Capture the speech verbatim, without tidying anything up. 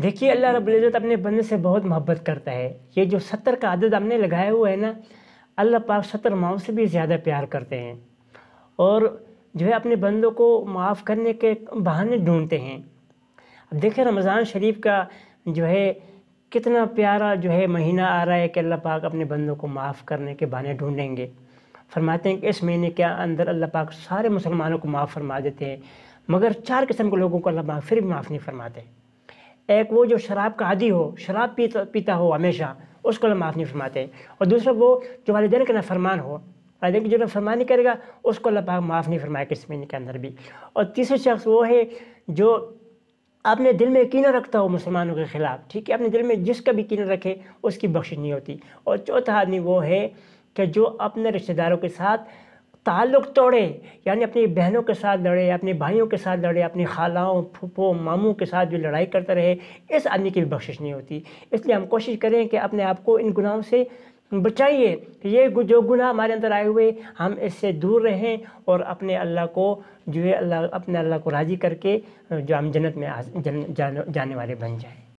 देखिए अल्लाह रब्बुल इज़्ज़त अपने बंदे से बहुत मोहब्बत करता है। ये जो सत्तर का आदद हमने लगाया हुआ है ना, अल्लाह पाक सत्तर माओं से भी ज़्यादा प्यार करते हैं और जो है अपने बंदों को माफ़ करने के बहाने ढूंढते हैं। अब देखें रमज़ान शरीफ का जो है कितना प्यारा जो है महीना आ रहा है कि अल्लाह पाक अपने बंदों को माफ़ करने के बहाने ढूँढेंगे। फरमाते हैं कि इस महीने के अंदर अल्लाह पाक सारे मुसलमानों को माफ़ फरमा देते हैं, मगर चार किस्म के लोगों को अल्लाह फिर भी माफ़ नहीं फरमाते। एक वो जो शराब का आदी हो, शराब पीता पीता हो हमेशा, उसको अल्लाह माफ़ नहीं फरमाते। और दूसरा वो जो वालिदैन का नाफरमान हो, वालिदैन की जो नाफरमानी करेगा उसको अल्लाह पाक माफ़ नहीं फरमाएगा इस महीने के अंदर भी। और तीसरा शख्स वो है जो अपने दिल में कीना रखता हो मुसलमानों के ख़िलाफ़, ठीक है, अपने दिल में जिसका भी कीना रखे उसकी बख्शिश नहीं होती। और चौथा आदमी वो है कि जो अपने रिश्तेदारों के साथ ताल्लुक़ तोड़े, यानी अपनी बहनों के साथ लड़े, अपने भाइयों के साथ लड़े, अपनी खालाओं, फूफों, मामों के साथ जो लड़ाई करता रहे, इस आदमी की भी बख्शिश नहीं होती। इसलिए हम कोशिश करें कि अपने आप को इन गुनाहों से बचाइए, ये जो गुनाह हमारे अंदर आए हुए हम इससे दूर रहें और अपने अल्लाह को जो है अल्लाह अपने अल्लाह को राज़ी करके जो हम जन्नत में जाने वाले बन जाएँ।